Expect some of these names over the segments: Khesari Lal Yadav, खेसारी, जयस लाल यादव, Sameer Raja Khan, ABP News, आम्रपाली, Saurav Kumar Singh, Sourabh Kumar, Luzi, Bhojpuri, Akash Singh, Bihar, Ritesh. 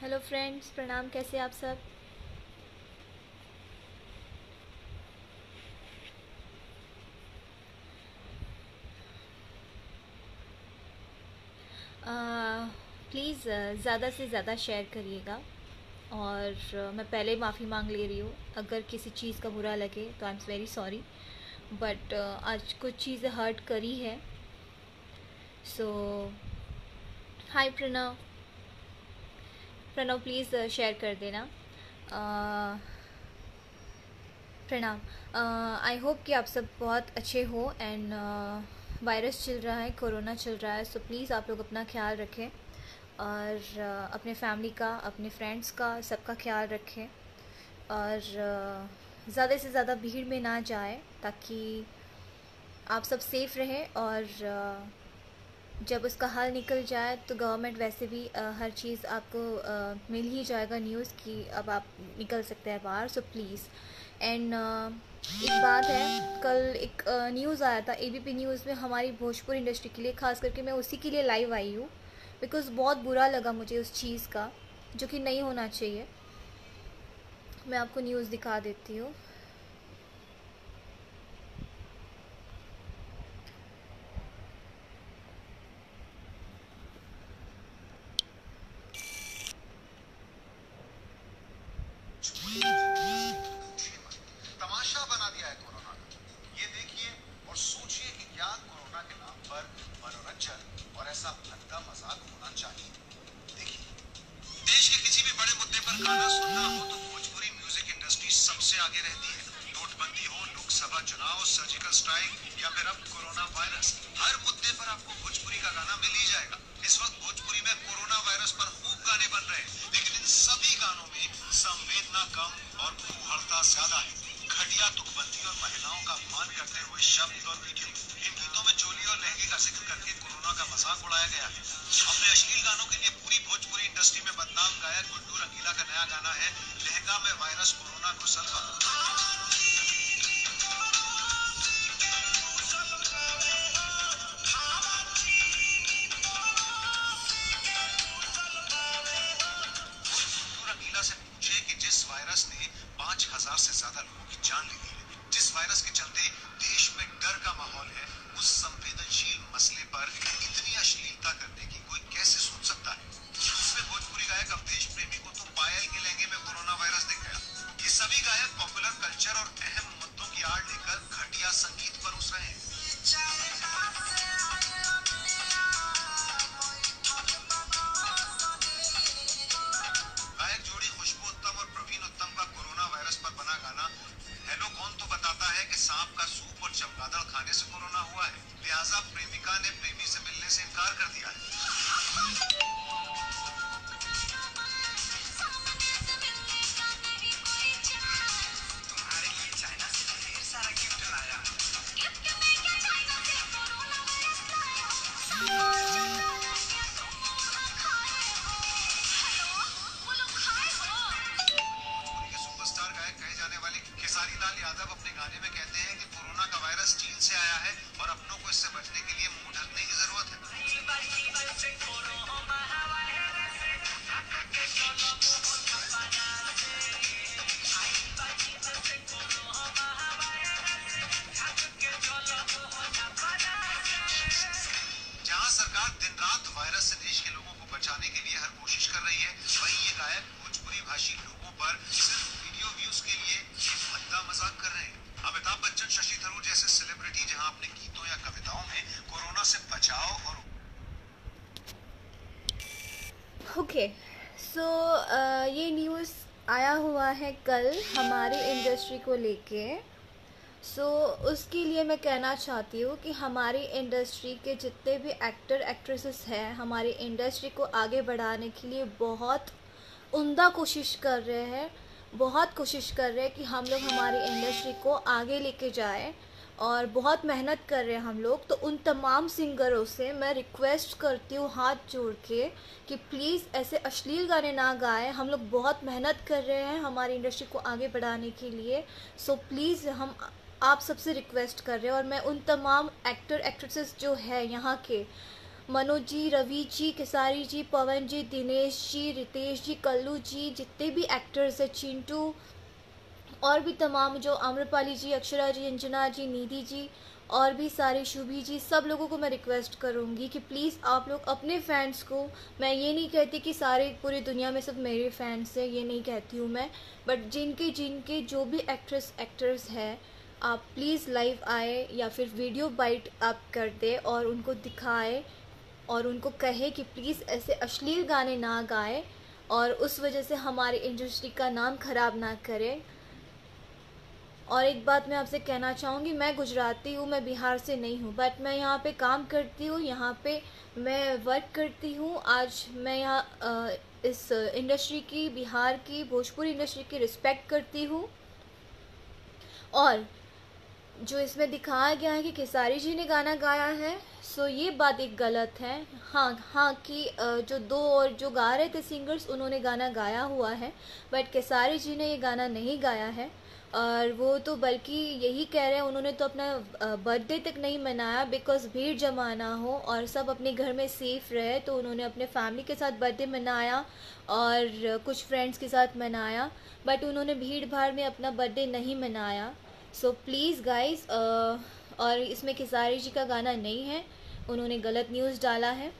Hello friends, प्रणाम। कैसे आप सब? प्लीज़ ज़्यादा से ज़्यादा शेयर करिएगा। और मैं पहले माफ़ी मांग ले रही हूँ, अगर किसी चीज़ का बुरा लगे तो I am very sorry, but आज कुछ चीज़ें हर्ट करी है। So hi Pranav, Pranav please share कर देना। प्रणाम। आई होप कि आप सब बहुत अच्छे हो। एंड वायरस चल रहा है, कोरोना चल रहा है, सो प्लीज़ आप लोग अपना ख्याल रखें और अपने फैमिली का, अपने फ्रेंड्स का, सबका ख्याल रखें। और ज़्यादा से ज़्यादा भीड़ में ना जाए ताकि आप सब सेफ़ रहें। और जब उसका हल निकल जाए तो गवर्नमेंट वैसे भी हर चीज़ आपको मिल ही जाएगा न्यूज़ कि अब आप निकल सकते हैं बाहर। So please. एंड एक बात है, कल एक न्यूज़ आया था एबीपी न्यूज़ में हमारी भोजपुर इंडस्ट्री के लिए, ख़ास करके मैं उसी के लिए लाइव आई हूँ, बिकॉज़ बहुत बुरा लगा मुझे उस चीज़ का, जो कि नहीं होना चाहिए। मैं आपको न्यूज़ दिखा देती हूँ। कल हमारी इंडस्ट्री को लेके, सो उसके लिए मैं कहना चाहती हूँ कि हमारी इंडस्ट्री के जितने भी एक्टर एक्ट्रेसेस हैं, हमारी इंडस्ट्री को आगे बढ़ाने के लिए बहुत उम्दा कोशिश कर रहे हैं, बहुत कोशिश कर रहे हैं कि हम लोग हमारी इंडस्ट्री को आगे लेके जाएं, और बहुत मेहनत कर रहे हैं हम लोग। तो उन तमाम सिंगरों से मैं रिक्वेस्ट करती हूँ हाथ जोड़ के कि प्लीज़ ऐसे अश्लील गाने ना गाएं। हम लोग बहुत मेहनत कर रहे हैं हमारी इंडस्ट्री को आगे बढ़ाने के लिए। सो प्लीज़ हम आप सबसे रिक्वेस्ट कर रहे हैं। और मैं उन तमाम एक्टर एक्ट्रेसेस जो है यहाँ के, मनोज जी, रवि जी, खेसारी जी, पवन जी, दिनेश जी, रितेश जी, कल्लू जी, जितने भी एक्टर्स हैं, चिंटू और भी तमाम जो आम्रपाली जी, अक्षरा जी, अंजनार जी, निधि जी और भी सारे, शुभी जी, सब लोगों को मैं रिक्वेस्ट करूंगी कि प्लीज़ आप लोग अपने फैंस को, मैं ये नहीं कहती कि सारे पूरी दुनिया में सब मेरे फैंस हैं, ये नहीं कहती हूँ मैं, बट जिनके जिनके जो भी एक्ट्रेस एक्टर्स हैं, आप प्लीज़ लाइव आए या फिर वीडियो बाइट आप कर दे और उनको दिखाए और उनको कहे कि प्लीज़ ऐसे अश्लील गाने ना गाए और उस वजह से हमारी इंडस्ट्री का नाम खराब ना करें। और एक बात मैं आपसे कहना चाहूँगी, मैं गुजराती हूँ, मैं बिहार से नहीं हूँ, बट मैं यहाँ पे काम करती हूँ, यहाँ पे मैं वर्क करती हूँ। आज मैं यहाँ इस इंडस्ट्री की, बिहार की भोजपुरी इंडस्ट्री की रिस्पेक्ट करती हूँ। और जो इसमें दिखाया गया है कि खेसारी जी ने गाना गाया है, सो ये बात एक गलत है। हाँ कि जो दो और जो गा रहे थे सिंगर्स, उन्होंने गाना गाया हुआ है, बट खेसारी जी ने ये गाना नहीं गाया है। और वो तो बल्कि यही कह रहे हैं, उन्होंने तो अपना बर्थडे तक नहीं मनाया, बिकॉज़ भीड़ जमा ना हो और सब अपने घर में सेफ़ रहे, तो उन्होंने अपने फैमिली के साथ बर्थडे मनाया और कुछ फ्रेंड्स के साथ मनाया, बट उन्होंने भीड़ भाड़ में अपना बर्थडे नहीं मनाया। सो प्लीज़ गाइस, और इसमें खेसारी जी का गाना नहीं है, उन्होंने गलत न्यूज़ डाला है।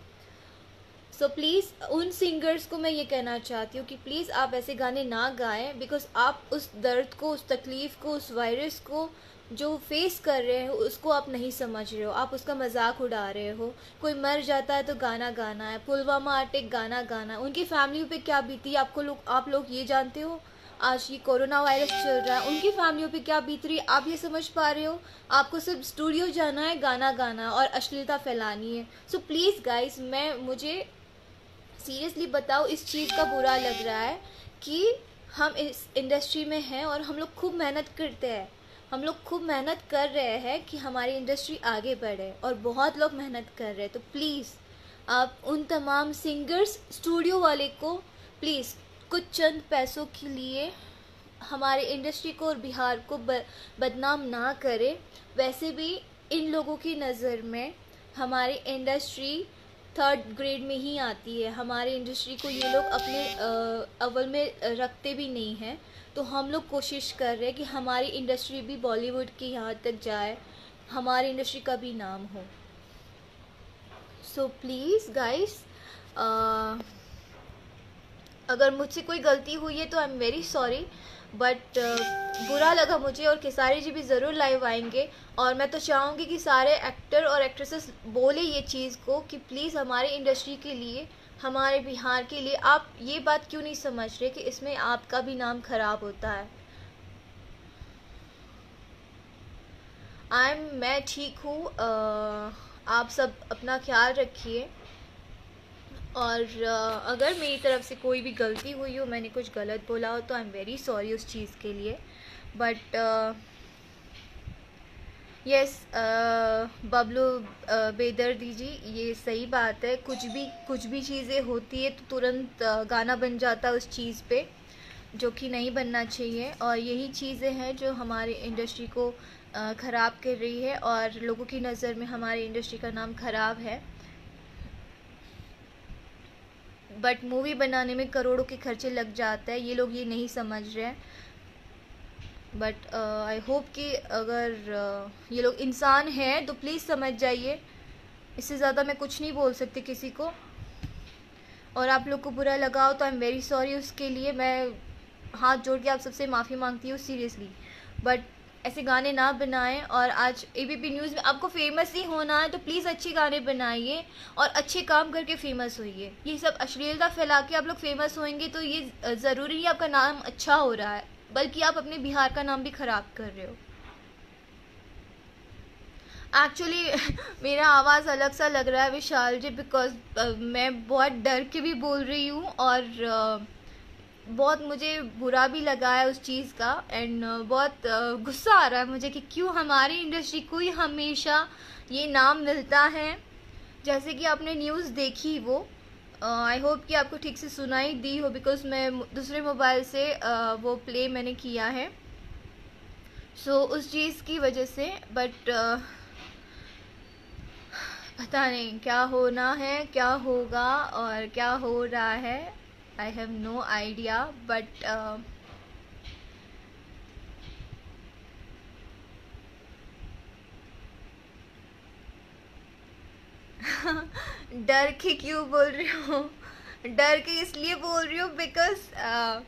सो प्लीज़ उन सिंगर्स को मैं ये कहना चाहती हूँ कि प्लीज़ आप ऐसे गाने ना गाएं, बिकॉज़ आप उस दर्द को, उस तकलीफ़ को, उस वायरस को जो फेस कर रहे हो, उसको आप नहीं समझ रहे हो, आप उसका मजाक उड़ा रहे हो। कोई मर जाता है तो गाना गाना है, पुलवामा अटैक गाना गाना है, उनकी फैमिली पे क्या बीती, आप लोग ये जानते हो? आज ये कोरोना वायरस चल रहा है, उनकी फैमिलियों पे क्या बीत रही, आप ये समझ पा रहे हो? आपको सिर्फ स्टूडियो जाना है, गाना गाना और अश्लीलता फैलानी है। सो प्लीज़ गाइस, मुझे सीरियसली बताओ, इस चीज़ का बुरा लग रहा है कि हम इस इंडस्ट्री में हैं और हम लोग खूब मेहनत करते हैं, हम लोग खूब मेहनत कर रहे हैं कि हमारी इंडस्ट्री आगे बढ़े, और बहुत लोग मेहनत कर रहे हैं। तो प्लीज़ आप उन तमाम सिंगर्स, स्टूडियो वाले को प्लीज़ कुछ चंद पैसों के लिए हमारे इंडस्ट्री को और बिहार को बदनाम ना करें। वैसे भी इन लोगों की नज़र में हमारी इंडस्ट्री थर्ड ग्रेड में ही आती है, हमारी इंडस्ट्री को ये लोग अपने अव्वल में रखते भी नहीं हैं। तो हम लोग कोशिश कर रहे हैं कि हमारी इंडस्ट्री भी बॉलीवुड की यहाँ तक जाए, हमारी इंडस्ट्री का भी नाम हो। सो प्लीज़ गाइस, अगर मुझसे कोई गलती हुई है तो I am very sorry, but बुरा लगा मुझे। और खेसारी जी भी ज़रूर लाइव आएंगे, और मैं तो चाहूँगी कि सारे एक्टर और एक्ट्रेसेस बोले ये चीज़ को कि प्लीज़ हमारे इंडस्ट्री के लिए, हमारे बिहार के लिए आप ये बात क्यों नहीं समझ रहे कि इसमें आपका भी नाम खराब होता है। मैं ठीक हूँ, आप सब अपना ख्याल रखिए। और अगर मेरी तरफ से कोई भी गलती हुई हो, मैंने कुछ गलत बोला हो, तो आई एम वेरी सॉरी उस चीज़ के लिए। बट यस, बबलू बेदर दीजिए, ये सही बात है, कुछ भी चीज़ें होती है तो तुरंत गाना बन जाता है उस चीज़ पे, जो कि नहीं बनना चाहिए। और यही चीज़ें हैं जो हमारी इंडस्ट्री को ख़राब कर रही है, और लोगों की नज़र में हमारी इंडस्ट्री का नाम ख़राब है। बट मूवी बनाने में करोड़ों के खर्चे लग जाते हैं, ये लोग ये नहीं समझ रहे हैं। बट आई होप कि अगर ये लोग इंसान हैं तो प्लीज़ समझ जाइए। इससे ज़्यादा मैं कुछ नहीं बोल सकती किसी को, और आप लोग को बुरा लगा हो तो आई एम वेरी सॉरी उसके लिए। मैं हाथ जोड़ के आप सबसे माफ़ी मांगती हूँ सीरियसली, बट ऐसे गाने ना बनाएं। और आज एबीपी न्यूज़ में आपको फेमस ही होना है, तो प्लीज़ अच्छे गाने बनाइए और अच्छे काम करके फेमस होइए। ये सब अश्लीलता फैला के आप लोग फेमस होंगे तो ये ज़रूरी नहीं आपका नाम अच्छा हो रहा है, बल्कि आप अपने बिहार का नाम भी ख़राब कर रहे हो। एक्चुअली मेरा आवाज़ अलग सा लग रहा है विशाल जी, बिकॉज़ मैं बहुत डर के भी बोल रही हूँ, और बहुत मुझे बुरा भी लगा है उस चीज़ का, एंड बहुत गुस्सा आ रहा है मुझे कि क्यों हमारी इंडस्ट्री को ही हमेशा ये नाम मिलता है। जैसे कि आपने न्यूज़ देखी, वो आई होप कि आपको ठीक से सुनाई दी हो, बिकॉज़ मैं दूसरे मोबाइल से वो प्ले मैंने किया है, सो उस चीज़ की वजह से। बट पता नहीं क्या होना है, क्या होगा और क्या हो रहा है, I have no idea. But डर के क्यों बोल रही हो? डर के इसलिए बोल रही हूँ बिकॉज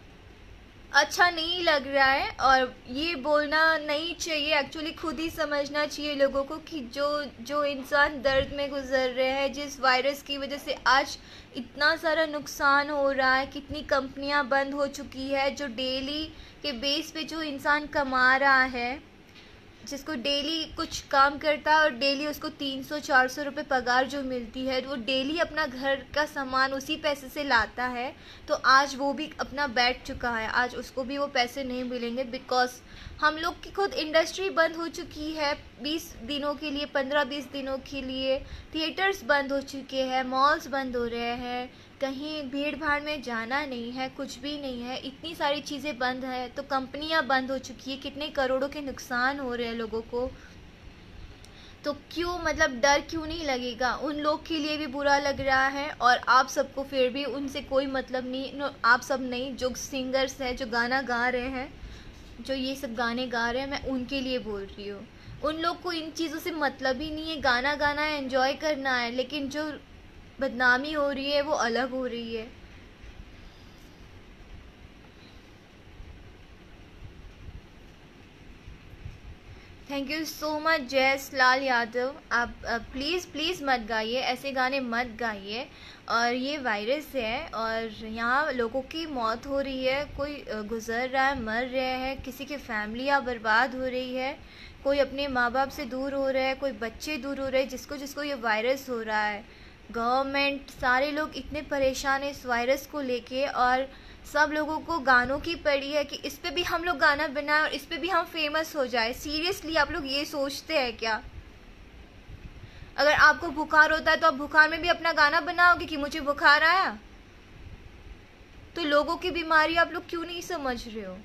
अच्छा नहीं लग रहा है और ये बोलना नहीं चाहिए। एक्चुअली खुद ही समझना चाहिए लोगों को कि जो इंसान दर्द में गुजर रहे हैं, जिस वायरस की वजह से आज इतना सारा नुकसान हो रहा है, कितनी कंपनियां बंद हो चुकी है, जो डेली के बेस पे जो इंसान कमा रहा है, जिसको डेली कुछ काम करता है और डेली उसको 300-400 रुपये पगार जो मिलती है, वो डेली अपना घर का सामान उसी पैसे से लाता है, तो आज वो भी अपना बैठ चुका है, आज उसको भी वो पैसे नहीं मिलेंगे बिकॉज़ हम लोग की खुद इंडस्ट्री बंद हो चुकी है 20 दिनों के लिए, 15-20 दिनों के लिए। थिएटर्स बंद हो चुके हैं, मॉल्स बंद हो रहे हैं, कहीं भीड़ भाड़ में जाना नहीं है, कुछ भी नहीं है, इतनी सारी चीज़ें बंद है, तो कंपनियां बंद हो चुकी है, कितने करोड़ों के नुकसान हो रहे हैं लोगों को। तो क्यों मतलब डर क्यों नहीं लगेगा? उन लोग के लिए भी बुरा लग रहा है और आप सबको फिर भी उनसे कोई मतलब नहीं। आप सब नहीं, जो सिंगर्स हैं, जो गाना गा रहे हैं, जो ये सब गाने गा रहे हैं, मैं उनके लिए बोल रही हूँ। उन लोग को इन चीज़ों से मतलब ही नहीं है, गाना गाना है, एंजॉय करना है, लेकिन जो बदनामी हो रही है वो अलग हो रही है। Thank you so much जयस लाल यादव। आप प्लीज़ मत गाइए, ऐसे गाने मत गाइए। और ये वायरस है और यहाँ लोगों की मौत हो रही है, कोई गुजर रहा है, मर रहे हैं, किसी की फैमिलियाँ बर्बाद हो रही है, कोई अपने माँ बाप से दूर हो रहा है, कोई बच्चे दूर हो रहे हैं, जिसको जिसको ये वायरस हो रहा है। गवर्नमेंट, सारे लोग इतने परेशान हैं इस वायरस को लेके और सब लोगों को गानों की पड़ी है कि इस पे भी हम लोग गाना बनाएं और इस पे भी हम फेमस हो जाए। सीरियसली आप लोग ये सोचते हैं क्या? अगर आपको बुखार होता है तो आप बुखार में भी अपना गाना बनाओगे कि मुझे बुखार आया? तो लोगों की बीमारी आप लोग क्यों नहीं समझ रहे हो?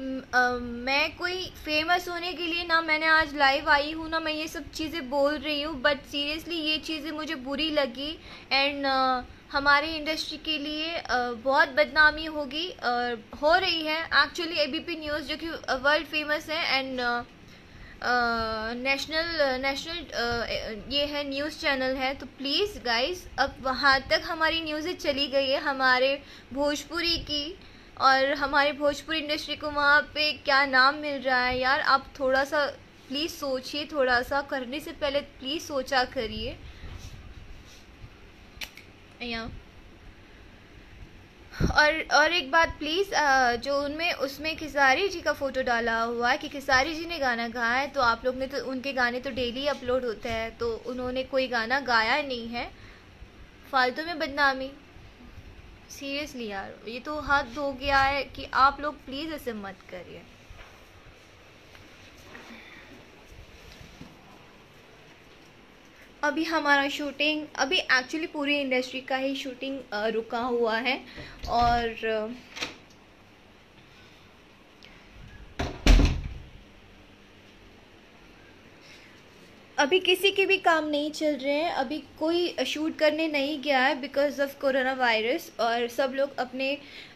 मैं कोई फेमस होने के लिए ना मैंने आज लाइव आई हूँ, ना मैं ये सब चीज़ें बोल रही हूँ, बट सीरियसली ये चीज़ें मुझे बुरी लगी एंड हमारे इंडस्ट्री के लिए बहुत बदनामी होगी और हो रही है। एक्चुअली एबीपी न्यूज़ जो कि वर्ल्ड फेमस है एंड नेशनल ये है न्यूज़ चैनल है, तो प्लीज़ गाइस अब वहाँ तक हमारी न्यूज़ें चली गई है, हमारे भोजपुरी की, और हमारे भोजपुरी इंडस्ट्री को वहाँ पे क्या नाम मिल रहा है यार। आप थोड़ा सा प्लीज़ सोचिए, थोड़ा सा करने से पहले प्लीज़ सोचा करिए। और एक बात प्लीज़, जो उनमें उसमें खेसारी जी का फ़ोटो डाला हुआ है कि खेसारी जी ने गाना गाया है, तो आप लोग ने तो उनके गाने तो डेली अपलोड होते हैं, तो उन्होंने कोई गाना गाया नहीं है। फालतू में बदनामी, सीरियसली यार ये तो हद हो गया है कि आप लोग प्लीज़ ऐसे मत करिए। अभी हमारा शूटिंग, अभी एक्चुअली पूरी इंडस्ट्री का ही शूटिंग रुका हुआ है और अभी किसी के भी काम नहीं चल रहे हैं, अभी कोई शूट करने नहीं गया है बिकॉज ऑफ कोरोना वायरस, और सब लोग अपने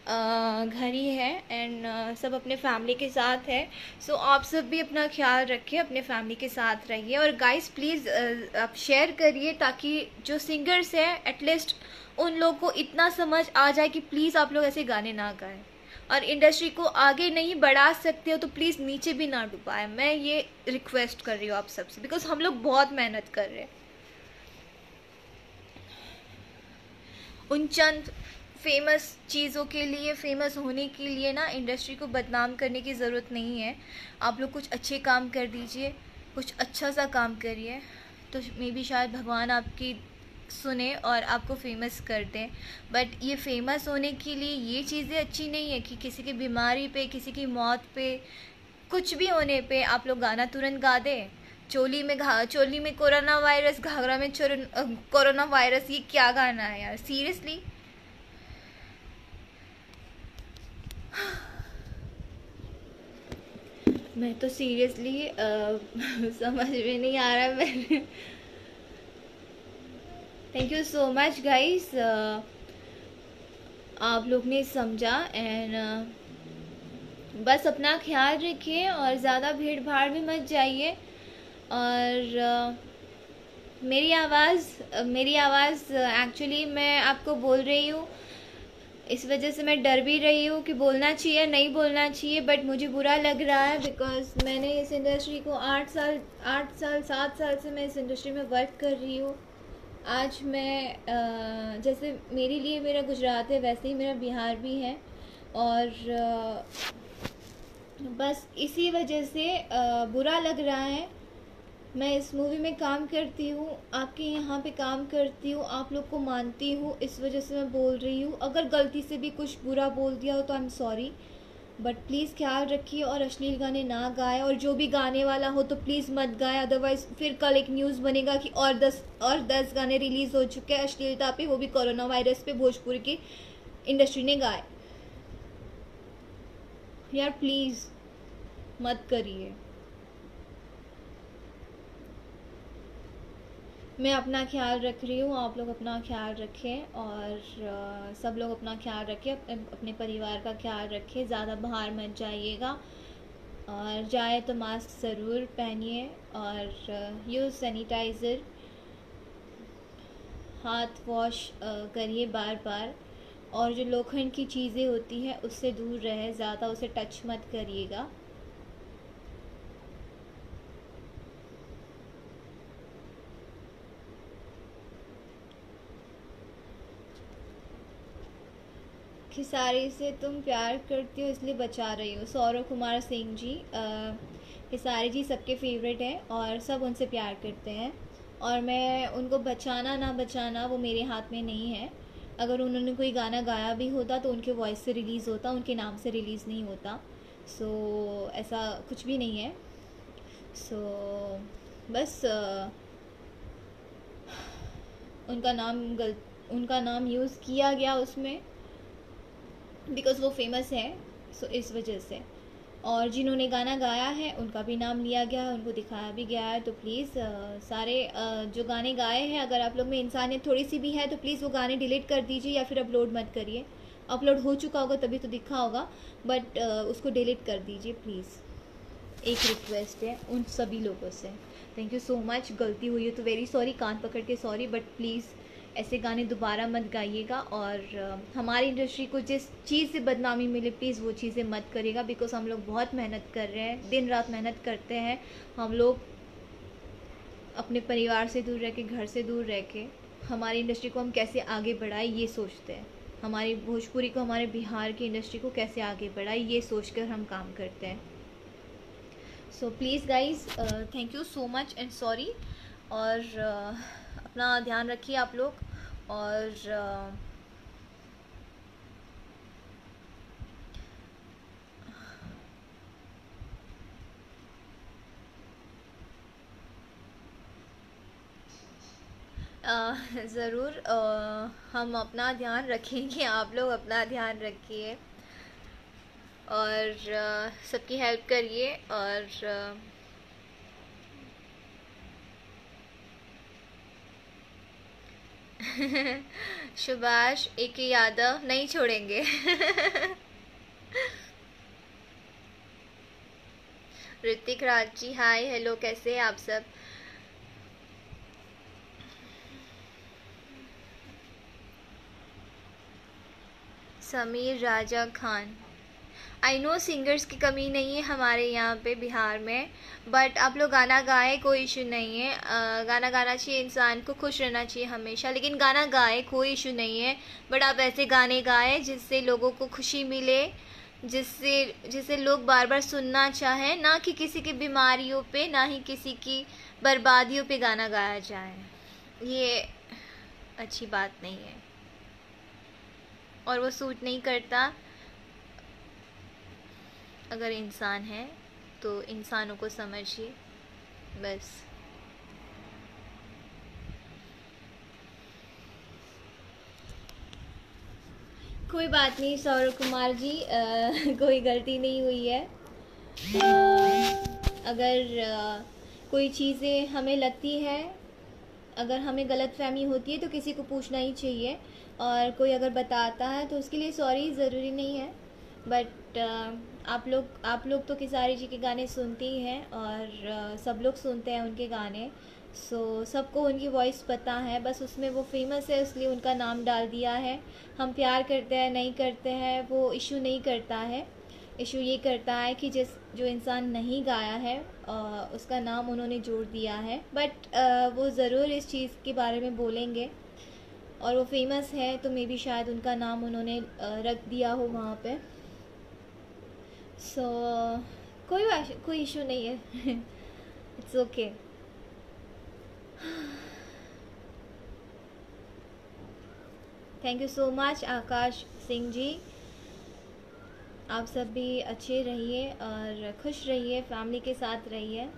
घर ही हैं एंड सब अपने फैमिली के साथ है। सो आप सब भी अपना ख्याल रखिए, अपने फैमिली के साथ रहिए और गाइस प्लीज़ आप शेयर करिए ताकि जो सिंगर्स हैं एटलीस्ट उन लोग को इतना समझ आ जाए कि प्लीज़ आप लोग ऐसे गाने ना गाएं। और इंडस्ट्री को आगे नहीं बढ़ा सकते हो तो प्लीज़ नीचे भी ना डुबाएं, मैं ये रिक्वेस्ट कर रही हूँ आप सबसे, बिकॉज हम लोग बहुत मेहनत कर रहे हैं। उन चंद फेमस चीज़ों के लिए, फेमस होने के लिए ना इंडस्ट्री को बदनाम करने की ज़रूरत नहीं है। आप लोग कुछ अच्छे काम कर दीजिए, कुछ अच्छा सा काम करिए, तो मे बी शायद भगवान आपकी सुने और आपको फेमस कर दें। बट ये फेमस होने के लिए ये चीज़ें अच्छी नहीं है कि किसी की बीमारी पे, किसी की मौत पे, कुछ भी होने पे आप लोग गाना तुरंत गा दें। चोली में कोरोना वायरस, घाघरा में कोरोना वायरस, ये क्या गाना है यार? सीरियसली मैं तो सीरियसली समझ में नहीं आ रहा मेरे। Thank you so much guys, आप लोग ने समझा। एंड बस अपना ख्याल रखिए और ज़्यादा भीड़ भाड़ में मत जाइए। और मेरी आवाज़ एक्चुअली मैं आपको बोल रही हूँ, इस वजह से मैं डर भी रही हूँ कि बोलना चाहिए नहीं बोलना चाहिए, बट मुझे बुरा लग रहा है बिकॉज़ मैंने इस इंडस्ट्री को 7 साल से मैं इस इंडस्ट्री में वर्क कर रही हूँ। आज मैं जैसे मेरे लिए मेरा गुजरात है वैसे ही मेरा बिहार भी है, और बस इसी वजह से बुरा लग रहा है। मैं इस मूवी में काम करती हूँ, आपके यहाँ पे काम करती हूँ, आप लोग को मानती हूँ, इस वजह से मैं बोल रही हूँ। अगर गलती से भी कुछ बुरा बोल दिया हो तो I am sorry, but please ख्याल रखिए और अश्लील गाने ना गाए, और जो भी गाने वाला हो तो प्लीज़ मत गाए, अदरवाइज़ फिर कल एक न्यूज़ बनेगा कि और 10 गाने रिलीज़ हो चुके हैं अश्लीलता पे, वो भी कोरोना वायरस पे भोजपुरी की इंडस्ट्री ने गाए। यार प्लीज़ मत करिए। मैं अपना ख्याल रख रही हूँ, आप लोग अपना ख्याल रखें, और सब लोग अपना ख्याल रखें, अपने परिवार का ख्याल रखें, ज़्यादा बाहर मत जाइएगा, और जाए तो मास्क ज़रूर पहनिए, और यूज़ सैनिटाइज़र, हाथ वॉश करिए बार बार, और जो लोखंड की चीज़ें होती हैं उससे दूर रहें, ज़्यादा उसे टच मत करिएगा। खेसारी से तुम प्यार करती हो इसलिए बचा रही हो, सौरव कुमार सिंह जी, खेसारी जी सबके फेवरेट हैं और सब उनसे प्यार करते हैं, और मैं उनको बचाना ना बचाना वो मेरे हाथ में नहीं है। अगर उन्होंने कोई गाना गाया भी होता तो उनके वॉइस से रिलीज़ होता, उनके नाम से रिलीज़ नहीं होता। सो ऐसा कुछ भी नहीं है। सो बस उनका नाम यूज़ किया गया उसमें बिकॉज़ वो फेमस है, सो इस वजह से। और जिन्होंने गाना गाया है उनका भी नाम लिया गया है, उनको दिखाया भी गया है, तो प्लीज़ सारे जो गाने गाए हैं, अगर आप लोग में इंसानियत थोड़ी सी भी है तो प्लीज़ वो गाने डिलीट कर दीजिए या फिर अपलोड मत करिए। अपलोड हो चुका होगा तभी तो दिखा होगा, बट उसको डिलीट कर दीजिए प्लीज़, एक रिक्वेस्ट है उन सभी लोगों से। थैंक यू सो मच, गलती हुई है तो वेरी सॉरी, कान पकड़ के सॉरी, बट प्लीज़ ऐसे गाने दोबारा मत गाइएगा, और हमारी इंडस्ट्री को जिस चीज़ से बदनामी मिले प्लीज़ वो चीज़ें मत करिएगा, बिकॉज़ हम लोग बहुत मेहनत कर रहे हैं, दिन रात मेहनत करते हैं, हम लोग अपने परिवार से दूर रह के, घर से दूर रह के हमारी इंडस्ट्री को हम कैसे आगे बढ़ाएं ये सोचते हैं, हमारी भोजपुरी को, हमारे बिहार की इंडस्ट्री को कैसे आगे बढ़ाएं ये सोच कर हम काम करते हैं। So please guys, thank you so much and sorry, और अपना ध्यान रखिए आप लोग, और ज़रूर हम अपना ध्यान रखेंगे, आप लोग अपना ध्यान रखिए, और सबकी हेल्प करिए, और सुभाष एक यादव नहीं छोड़ेंगे। ऋतिक राज जी हाय हेलो, कैसे हैं आप सब? Sameer Raja Khan, I know singers की कमी नहीं है हमारे यहाँ पे बिहार में, बट आप लोग गाना गाए कोई इशू नहीं है, गाना गाना चाहिए, इंसान को खुश रहना चाहिए हमेशा, लेकिन गाना गाए कोई इशू नहीं है, बट आप ऐसे गाने गाए जिससे लोगों को खुशी मिले, जिससे लोग बार बार सुनना चाहें, ना कि किसी की बीमारियों पे, ना ही किसी की बर्बादियों पे गाना गाया जाए, ये अच्छी बात नहीं है और वो सूट नहीं करता। अगर इंसान है तो इंसानों को समझिए बस। कोई बात नहीं सौरभ कुमार जी, कोई गलती नहीं हुई है। अगर कोई चीज़ें हमें लगती है, अगर हमें गलतफहमी होती है तो किसी को पूछना ही चाहिए, और कोई अगर बताता है तो उसके लिए सॉरी ज़रूरी नहीं है। बट आप लोग तो खेसारी जी के गाने सुनते ही हैं और सब लोग सुनते हैं उनके गाने, सो सबको उनकी वॉइस पता है, बस उसमें वो फेमस है इसलिए उनका नाम डाल दिया है। हम प्यार करते हैं नहीं करते हैं वो इशू नहीं करता है, इशू ये करता है कि जिस जो इंसान नहीं गाया है उसका नाम उन्होंने जोड़ दिया है। बट वो ज़रूर इस चीज़ के बारे में बोलेंगे और वो फेमस है तो मे बी शायद उनका नाम उन्होंने रख दिया हो वहाँ पे। सो कोई इशू नहीं है, it's okay. Thank you so much Akash Singh ji, आप सब भी अच्छे रहिए और खुश रहिए, फैमिली के साथ रहिए।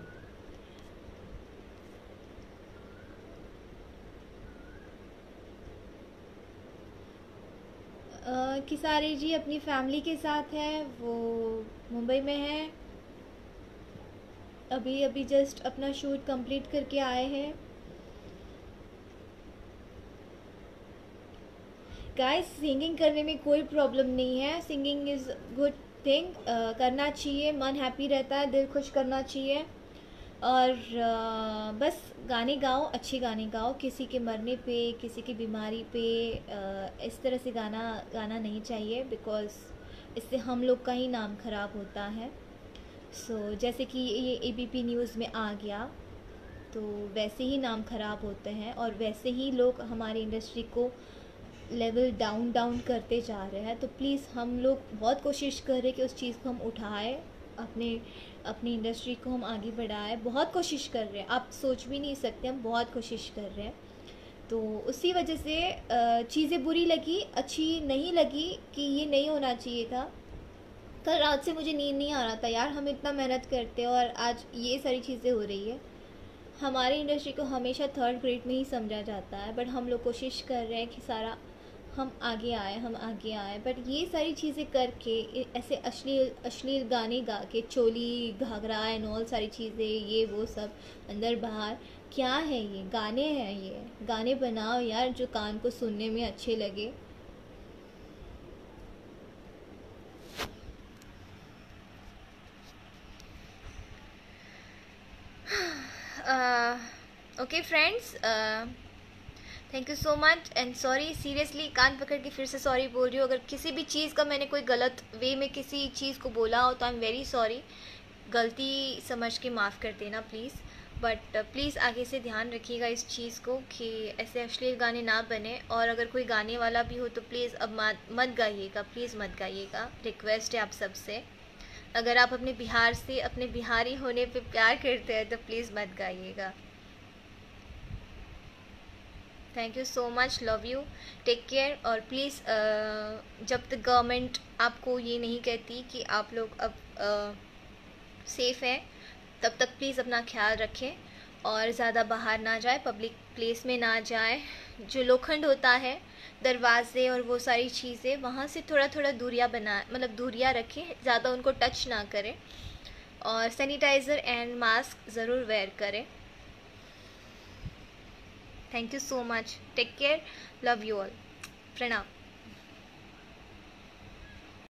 खेसारी जी अपनी फैमिली के साथ है, वो मुंबई में है, अभी अभी जस्ट अपना शूट कंप्लीट करके आए हैं। गाइस सिंगिंग करने में कोई प्रॉब्लम नहीं है, सिंगिंग इज़ गुड थिंग, करना चाहिए, मन हैप्पी रहता है, दिल खुश करना चाहिए। और बस गाने गाओ, अच्छे गाने गाओ, किसी के मरने पे किसी की बीमारी पे इस तरह से गाना नहीं चाहिए, बिकॉज़ इससे हम लोग का ही नाम ख़राब होता है। सो जैसे कि ये एबीपी न्यूज़ में आ गया तो वैसे ही नाम ख़राब होते हैं और वैसे ही लोग हमारी इंडस्ट्री को लेवल डाउन करते जा रहे हैं। तो प्लीज़ हम लोग बहुत कोशिश कर रहे हैं कि उस चीज़ को हम उठाएं, अपनी इंडस्ट्री को हम आगे बढ़ाएं, बहुत कोशिश कर रहे हैं, आप सोच भी नहीं सकते हम बहुत कोशिश कर रहे हैं। तो उसी वजह से चीज़ें बुरी लगी, अच्छी नहीं लगी कि ये नहीं होना चाहिए था। कल रात से मुझे नींद नहीं आ रहा था यार, हम इतना मेहनत करते हैं और आज ये सारी चीज़ें हो रही है। हमारी इंडस्ट्री को हमेशा थर्ड ग्रेड में ही समझा जाता है, बट हम लोग कोशिश कर रहे हैं कि सारा हम आगे आए। बट ये सारी चीज़ें करके, ऐसे अश्लील गाने गा के, चोली घाघरा एंड ऑल सारी चीज़ें, ये वो सब अंदर बाहर क्या है, ये गाने हैं, ये गाने बनाओ यार जो कान को सुनने में अच्छे लगे। Okay friends, thank you so much and sorry, seriously कान पकड़ के फिर से सॉरी बोल रही हूँ। अगर किसी भी चीज़ का मैंने कोई गलत वे में किसी चीज़ को बोला हो तो आई एम वेरी सॉरी, गलती समझ के माफ़ कर देना प्लीज़। बट प्लीज़ आगे से ध्यान रखिएगा इस चीज़ को कि ऐसे अश्लील गाने ना बने, और अगर कोई गाने वाला भी हो तो प्लीज़ अब मत गाइएगा, प्लीज़ मत गाइएगा, रिक्वेस्ट है आप सबसे। अगर आप अपने बिहार से, अपने बिहारी होने पे प्यार करते हैं तो प्लीज़ मत गाइएगा। Thank you so much, love you, take care. और प्लीज़ जब तक गवर्नमेंट आपको ये नहीं कहती कि आप लोग अब सेफ़ हैं तब तक प्लीज़ अपना ख्याल रखें और ज़्यादा बाहर ना जाए, पब्लिक प्लेस में ना जाए, जो लोखंड होता है दरवाजे और वो सारी चीज़ें, वहाँ से थोड़ा दूरियाँ रखें, ज़्यादा उनको टच ना करें, और सैनिटाइज़र एंड मास्क ज़रूर वेयर करें। Thank you so much, take care, love you all, प्रणाम।